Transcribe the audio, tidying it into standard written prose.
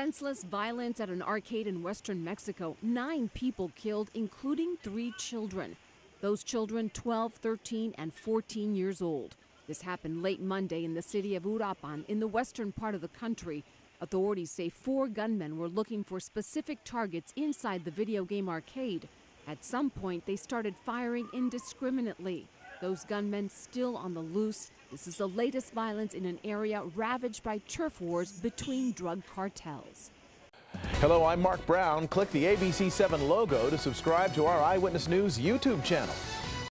Senseless violence at an arcade in western Mexico. 9 people killed, including 3 children. Those children 12, 13, and 14 years old. This happened late Monday in the city of Uruapan in the western part of the country. Authorities say 4 gunmen were looking for specific targets inside the video game arcade. At some point, they started firing indiscriminately. Those gunmen still on the loose. This is the latest violence in an area ravaged by turf wars between drug cartels. Hello, I'm Mark Brown. Click the ABC7 logo to subscribe to our Eyewitness News YouTube channel.